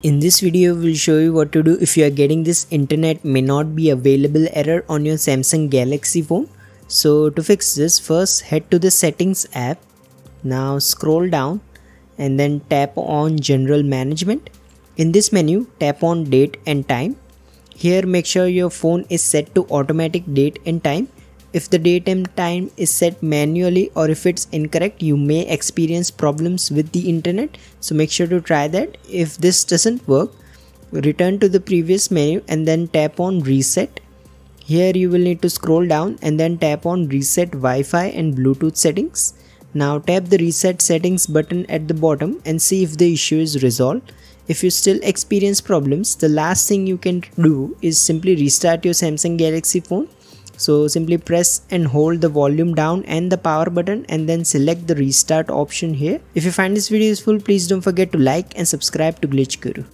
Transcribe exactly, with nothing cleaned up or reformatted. In this video, we'll show you what to do if you are getting this internet may not be available error on your Samsung Galaxy phone. So to fix this, first head to the settings app. Now scroll down and then tap on general management. In this menu, tap on date and time. Here make sure your phone is set to automatic date and time. If the date and time is set manually or if it's incorrect, you may experience problems with the internet. So make sure to try that. If this doesn't work, return to the previous menu and then tap on reset. Here you will need to scroll down and then tap on reset Wi-Fi and Bluetooth settings. Now tap the reset settings button at the bottom and see if the issue is resolved. If you still experience problems, the last thing you can do is simply restart your Samsung Galaxy phone. So simply press and hold the volume down and the power button and then select the restart option here. If you find this video useful, please don't forget to like and subscribe to Glitch Guru.